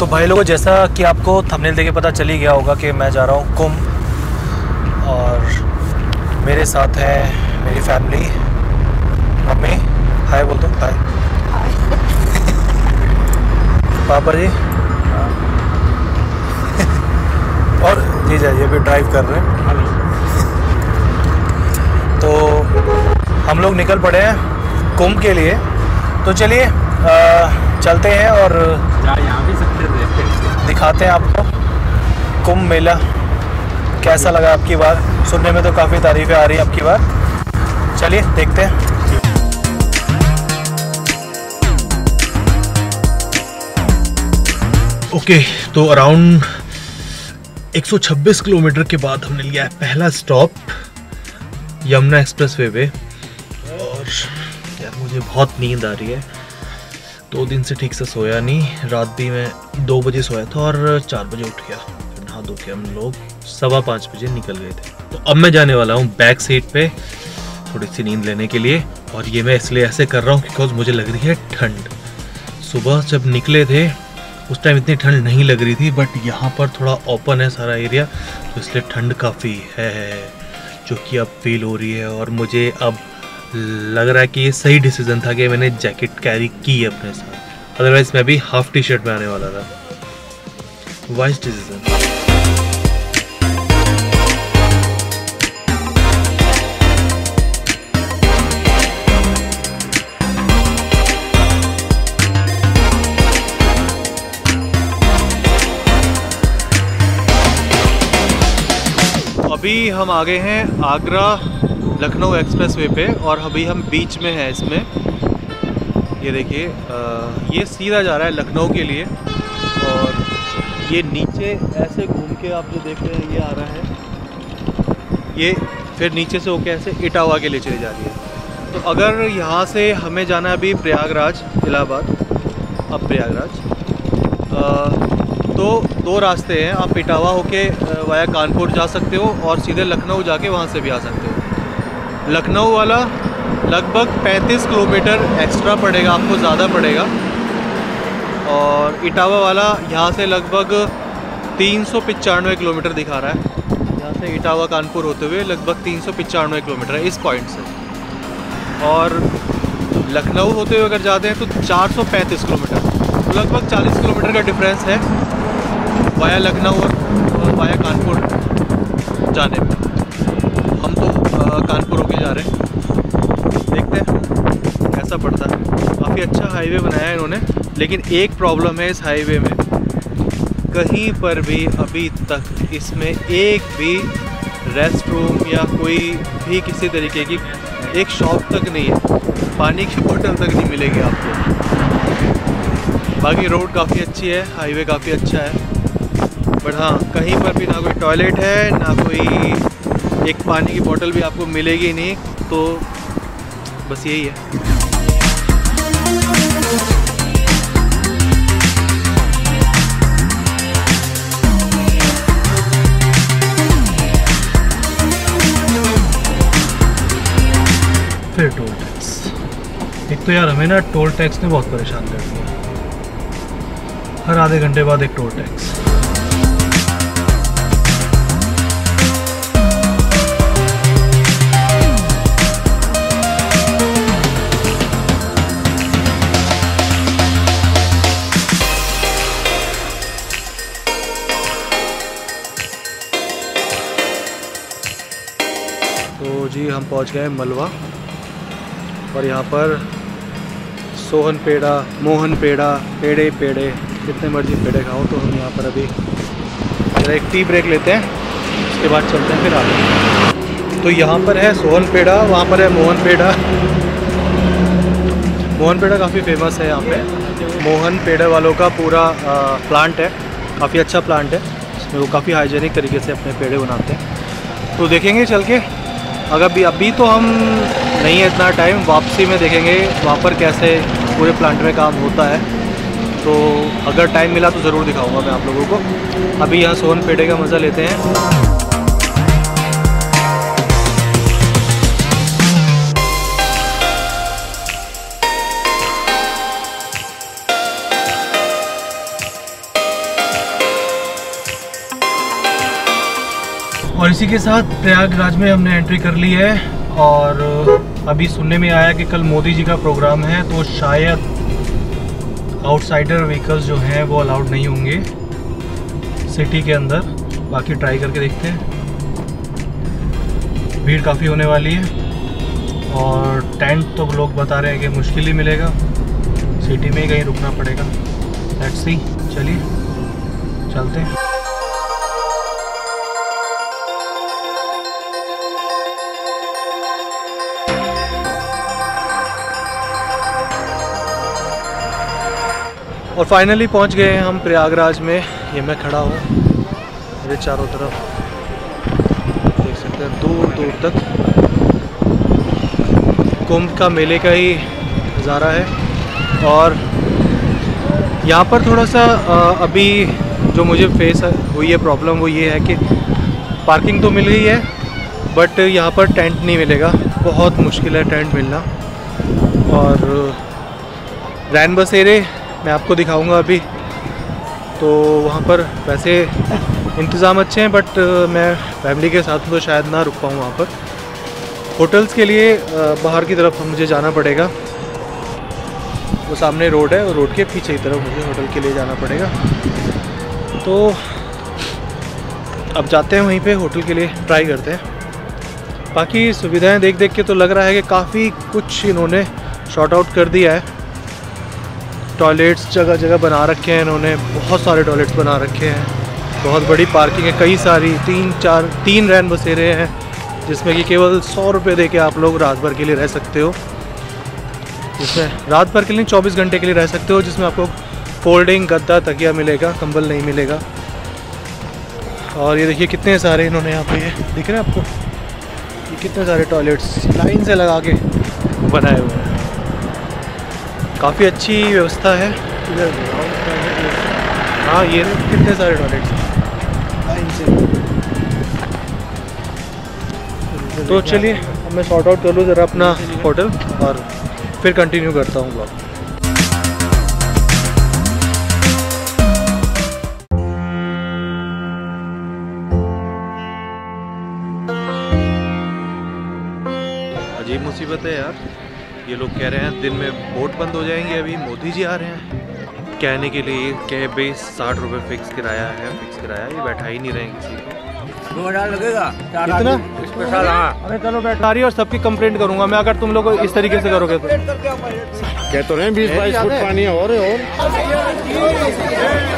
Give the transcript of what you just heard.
तो भाई लोगों, जैसा कि आपको थंबनेल देके पता चल ही गया होगा कि मैं जा रहा हूँ कुंभ, और मेरे साथ है मेरी फैमिली, मम्मी हाय बोल दो, हाय पापा जी और जीजा जी अभी ड्राइव कर रहे हैं। तो हम लोग निकल पड़े हैं कुंभ के लिए, तो चलिए चलते हैं और दिखाते हैं आपको कुंभ मेला कैसा लगा। आपकी बार सुनने में तो काफ़ी तारीफें आ रही हैं आपकी बार, चलिए देखते हैं। ओके, तो अराउंड 126 किलोमीटर के बाद हमने लिया है पहला स्टॉप यमुना एक्सप्रेसवे पे। और यार मुझे बहुत नींद आ रही है, 2 दिन से ठीक से सोया नहीं। रात भी मैं 2 बजे सोया था और 4 बजे उठ गया, फिर नहा धो के हम लोग 5:15 बजे निकल गए थे। तो अब मैं जाने वाला हूँ बैक सीट पे थोड़ी सी नींद लेने के लिए, और ये मैं इसलिए ऐसे कर रहा हूँ बिकॉज मुझे लग रही है ठंड। सुबह जब निकले थे उस टाइम इतनी ठंड नहीं लग रही थी, बट यहाँ पर थोड़ा ओपन है सारा एरिया तो इसलिए ठंड काफ़ी है, जो कि अब फील हो रही है। और मुझे अब लग रहा है कि ये सही डिसीज़न था कि मैंने जैकेट कैरी की है अपने साथ, अदरवाइज़ मैं भी हाफ टी शर्ट में आने वाला था। Wise decision. अभी हम आ गए हैं आगरा लखनऊ एक्सप्रेसवे पे, और अभी हम बीच में हैं इसमें। ये देखिए, ये सीधा जा रहा है लखनऊ के लिए, और ये नीचे ऐसे घूम के आप जो देख रहे हैं ये आ रहा है, ये फिर नीचे से होके ऐसे इटावा के लिए चली जा रही है। तो अगर यहाँ से हमें जाना है अभी प्रयागराज, इलाहाबाद, अब प्रयागराज, तो 2 रास्ते हैं। आप इटावा होके वाया कानपुर जा सकते हो और सीधे लखनऊ जाके वहाँ से भी आ सकते हो। लखनऊ वाला लगभग 35 किलोमीटर एक्स्ट्रा पड़ेगा आपको, ज़्यादा पड़ेगा, और इटावा वाला यहाँ से लगभग 395 किलोमीटर दिखा रहा है। यहाँ से इटावा कानपुर होते हुए लगभग 395 किलोमीटर है इस पॉइंट से, और लखनऊ होते हुए अगर जाते हैं तो 435 किलोमीटर, लगभग 40 किलोमीटर का डिफरेंस है वाया लखनऊ और वाया कानपुर जाने में। हम तो कानपुर होके जा रहे हैं, देखते हैं कैसा पड़ता है। काफ़ी अच्छा हाईवे बनाया है इन्होंने, लेकिन एक प्रॉब्लम है इस हाईवे में, कहीं पर भी अभी तक इसमें एक भी रेस्ट रूम या कोई भी किसी तरीके की एक शॉप तक नहीं है, पानी की बोतल तक नहीं मिलेगी आपको। बाकी रोड काफ़ी अच्छी है, हाईवे काफ़ी अच्छा है, बट हाँ कहीं पर भी ना कोई टॉयलेट है, ना कोई एक पानी की बोतल भी आपको मिलेगी नहीं, तो बस यही है। फिर टोल टैक्स। एक तो यार हमें ना टोल टैक्स ने बहुत परेशान कर दिया, हर आधे घंटे बाद एक टोल टैक्स। जी हम पहुंच गए मलवा, और यहाँ पर सोहन पेड़ा, मोहन पेड़ा, पेड़े कितने मर्जी पेड़े खाओ। तो हम यहाँ पर अभी एक टी ब्रेक लेते हैं, उसके बाद चलते हैं फिर आगे। तो यहाँ पर है सोहन पेड़ा, वहाँ पर है मोहन पेड़ा। मोहन पेड़ा काफ़ी फेमस है यहाँ पे, मोहन पेड़ा वालों का पूरा प्लांट है, काफ़ी अच्छा प्लांट है, इसमें वो काफ़ी हाइजीनिक तरीके से अपने पेड़े बनाते हैं। तो देखेंगे चल के, अगर अभी तो हम नहीं है इतना टाइम, वापसी में देखेंगे वहाँ पर कैसे पूरे प्लांट में काम होता है। तो अगर टाइम मिला तो ज़रूर दिखाऊंगा मैं आप लोगों को। अभी यहाँ सोहन पेड़े का मज़ा लेते हैं। और इसी के साथ प्रयागराज में हमने एंट्री कर ली है। और अभी सुनने में आया कि कल मोदी जी का प्रोग्राम है, तो शायद आउटसाइडर व्हीकल्स जो हैं वो अलाउड नहीं होंगे सिटी के अंदर। बाकी ट्राई करके देखते हैं। भीड़ काफ़ी होने वाली है और टेंट तो लोग बता रहे हैं कि मुश्किल ही मिलेगा, सिटी में ही कहीं रुकना पड़ेगा। लेट्स सी, चलिए चलते हैं। और फाइनली पहुंच गए हैं हम प्रयागराज में। ये मैं खड़ा हूँ, मेरे चारों तरफ देख सकते हैं दूर दूर तक कुंभ का मेले का ही नज़ारा है। और यहाँ पर थोड़ा सा अभी जो मुझे फेस हुई है प्रॉब्लम, वो ये है कि पार्किंग तो मिल गई है बट यहाँ पर टेंट नहीं मिलेगा। बहुत मुश्किल है टेंट मिलना। और रैन बसेरे मैं आपको दिखाऊंगा अभी, तो वहाँ पर वैसे इंतज़ाम अच्छे हैं बट मैं फैमिली के साथ तो शायद ना रुक पाऊँ वहाँ पर। होटल्स के लिए बाहर की तरफ मुझे जाना पड़ेगा, वो सामने रोड है और रोड के पीछे की तरफ मुझे होटल के लिए जाना पड़ेगा। तो अब जाते हैं वहीं पे होटल के लिए, ट्राई करते हैं। बाकी सुविधाएं देख देख के तो लग रहा है कि काफ़ी कुछ इन्होंने शॉर्ट आउट कर दिया है। टॉयलेट्स जगह जगह बना रखे हैं इन्होंने, बहुत सारे टॉयलेट्स बना रखे हैं। बहुत बड़ी पार्किंग है, कई सारी, तीन रैन बसेरे हैं जिसमें कि केवल 100 रुपये दे के आप लोग रात भर के लिए रह सकते हो। जिसमें रात भर के लिए 24 घंटे के लिए रह सकते हो, जिसमें आपको फोल्डिंग गद्दा तकिया मिलेगा, कंबल नहीं मिलेगा। और ये देखिए कितने सारे इन्होंने यहाँ पे, दिख रहे हैं आपको ये कितने सारे टॉयलेट्स लाइन से लगा के बनाए हुए हैं। काफ़ी अच्छी व्यवस्था है। हाँ, ये कितने सारे टॉयलेट्स लाइन से। तो चलिए अब मैं शॉर्ट आउट कर लूँ ज़रा अपना होटल और फिर कंटिन्यू करता हूँ ब्लॉग। अजीब मुसीबत है यार, ये लोग कह रहे हैं दिन में बोट बंद हो जाएंगे, अभी मोदी जी आ रहे हैं कहने के लिए। कह भाई 60 रुपये फिक्स किराया है, फिक्स किराया, ये बैठा ही नहीं रहेंगे किसी को। 2000 लगेगा इतना स्पेशल। हाँ, अरे चलो बैठा रही और सबकी कंप्लेंट करूंगा मैं अगर तुम लोग इस तरीके से करोगे तो। कहते हैं 20-22 फुट पानी और